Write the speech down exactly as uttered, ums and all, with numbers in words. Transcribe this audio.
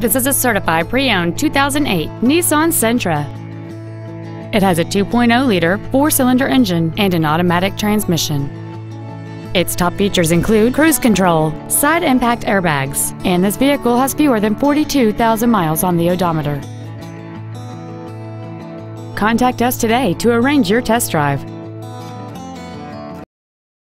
This is a certified pre-owned two thousand eight Nissan Sentra. It has a two point oh liter four-cylinder engine and an automatic transmission. Its top features include cruise control, side impact airbags, and this vehicle has fewer than forty-two thousand miles on the odometer. Contact us today to arrange your test drive.